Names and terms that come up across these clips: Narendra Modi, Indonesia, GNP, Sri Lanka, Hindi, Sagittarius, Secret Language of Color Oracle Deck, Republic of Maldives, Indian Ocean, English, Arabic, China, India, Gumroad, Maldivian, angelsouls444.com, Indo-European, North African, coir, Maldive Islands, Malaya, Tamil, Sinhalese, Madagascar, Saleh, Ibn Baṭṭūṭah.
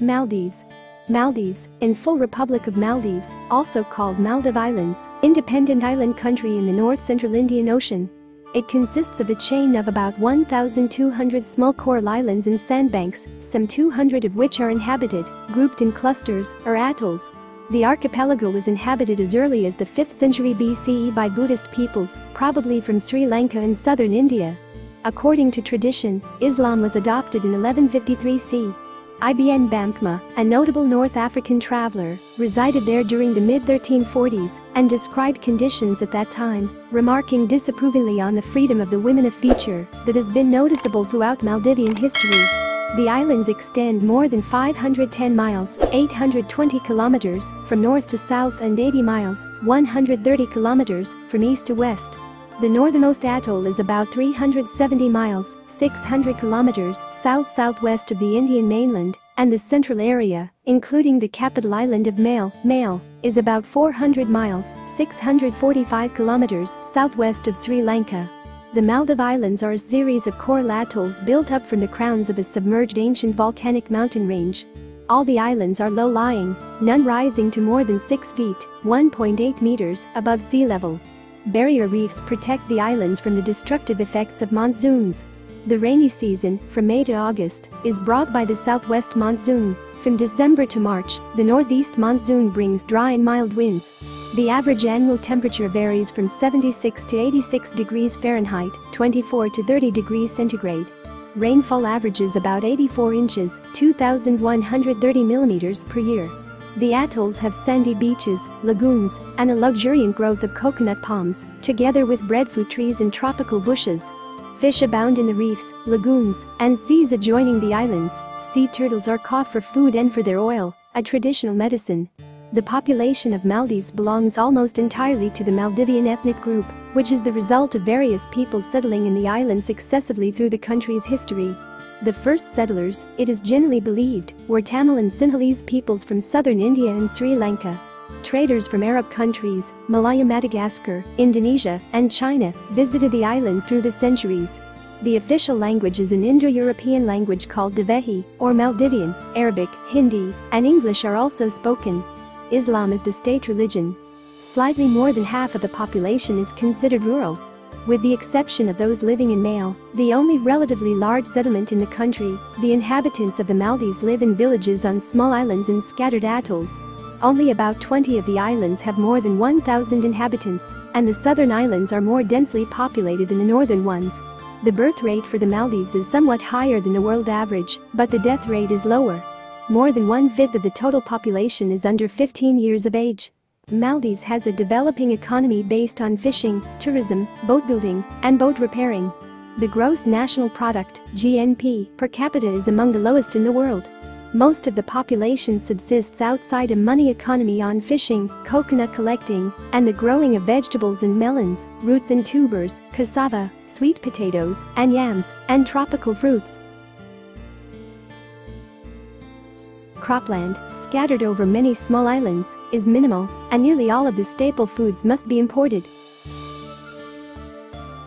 Maldives. Maldives, in full Republic of Maldives, also called Maldive Islands, independent island country in the north-central Indian Ocean. It consists of a chain of about 1,200 small coral islands and sandbanks, some 200 of which are inhabited, grouped in clusters, or atolls. The archipelago was inhabited as early as the 5th century BCE by Buddhist peoples, probably from Sri Lanka and southern India. According to tradition, Islam was adopted in 1153 c. Ibn Baṭṭūṭah, a notable North African traveler, resided there during the mid-1340s and described conditions at that time, remarking disapprovingly on the freedom of the women, a feature that has been noticeable throughout Maldivian history. The islands extend more than 510 miles, 820 kilometers, from north to south and 80 miles, 130 kilometers, from east to west. The northernmost atoll is about 370 miles, 600 kilometers, south-southwest of the Indian mainland, and the central area, including the capital island of Malaya, is about 400 miles, 645 kilometers, southwest of Sri Lanka. The Maldive Islands are a series of coral atolls built up from the crowns of a submerged ancient volcanic mountain range. All the islands are low-lying, none rising to more than 6 feet, 1.8 meters, above sea level. Barrier reefs protect the islands from the destructive effects of monsoons. The rainy season, from May to August, is brought by the southwest monsoon. From December to March, the northeast monsoon brings dry and mild winds. The average annual temperature varies from 76 to 86 degrees Fahrenheit, 24 to 30 degrees centigrade. Rainfall averages about 84 inches, 2,130 millimeters per year. The atolls have sandy beaches, lagoons, and a luxuriant growth of coconut palms, together with breadfruit trees and tropical bushes. Fish abound in the reefs, lagoons, and seas adjoining the islands. Sea turtles are caught for food and for their oil, a traditional medicine. The population of Maldives belongs almost entirely to the Maldivian ethnic group, which is the result of various peoples settling in the island successively through the country's history. The first settlers, it is generally believed, were Tamil and Sinhalese peoples from southern India and Sri Lanka. Traders from Arab countries, Malaya, Madagascar, Indonesia, and China, visited the islands through the centuries. The official language is an Indo-European language called Dhivehi, or Maldivian. Arabic, Hindi, and English are also spoken. Islam is the state religion. Slightly more than half of the population is considered rural. With the exception of those living in Malaya, the only relatively large settlement in the country, the inhabitants of the Maldives live in villages on small islands and scattered atolls. Only about 20 of the islands have more than 1,000 inhabitants, and the southern islands are more densely populated than the northern ones. The birth rate for the Maldives is somewhat higher than the world average, but the death rate is lower. More than one-fifth of the total population is under 15 years of age. Maldives has a developing economy based on fishing, tourism, boat building, and boat repairing. The gross national product (GNP) per capita is among the lowest in the world. Most of the population subsists outside a money economy on fishing, coconut collecting, and the growing of vegetables and melons, roots and tubers, cassava, sweet potatoes, and yams, and tropical fruits. Cropland, scattered over many small islands, is minimal, and nearly all of the staple foods must be imported.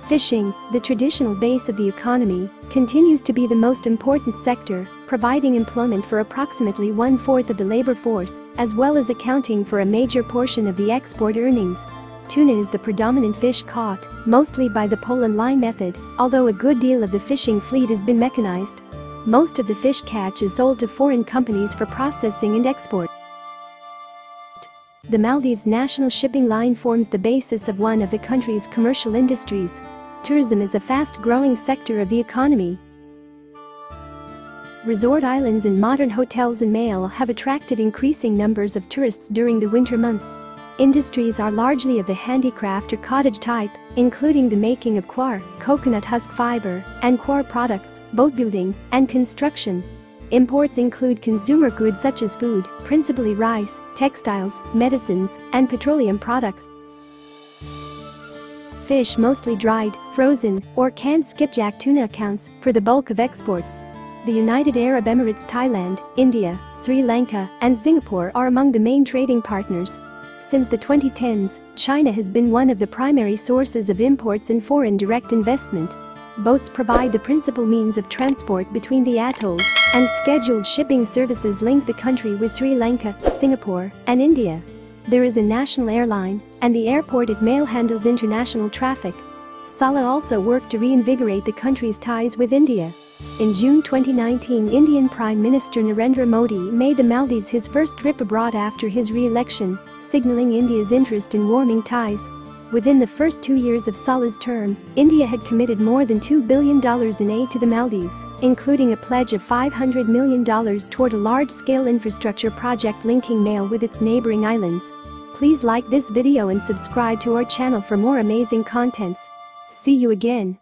Fishing, the traditional base of the economy, continues to be the most important sector, providing employment for approximately one-fourth of the labor force, as well as accounting for a major portion of the export earnings. Tuna is the predominant fish caught, mostly by the pole and line method, although a good deal of the fishing fleet has been mechanized. Most of the fish catch is sold to foreign companies for processing and export. The Maldives national shipping line forms the basis of one of the country's commercial industries. Tourism is a fast-growing sector of the economy. Resort islands and modern hotels in Malaya have attracted increasing numbers of tourists during the winter months. Industries are largely of the handicraft or cottage type, including the making of coir, coconut husk fiber, and coir products, boat building, and construction. Imports include consumer goods such as food, principally rice, textiles, medicines, and petroleum products. Fish mostly dried, frozen, or canned skipjack tuna accounts for the bulk of exports. The United Arab Emirates, Thailand, India, Sri Lanka, and Singapore are among the main trading partners. Since the 2010s, China has been one of the primary sources of imports and foreign direct investment. boats provide the principal means of transport between the atolls, and scheduled shipping services link the country with Sri Lanka, Singapore, and India. There is a national airline, and the airport at Maldive handles international traffic. Saleh also worked to reinvigorate the country's ties with India. In June 2019, Indian Prime Minister Narendra Modi made the Maldives his first trip abroad after his re-election, signaling India's interest in warming ties. Within the first 2 years of Saleh's term, India had committed more than $2 billion in aid to the Maldives, including a pledge of $500 million toward a large-scale infrastructure project linking Maldives with its neighboring islands. Please like this video and subscribe to our channel for more amazing contents. See you again.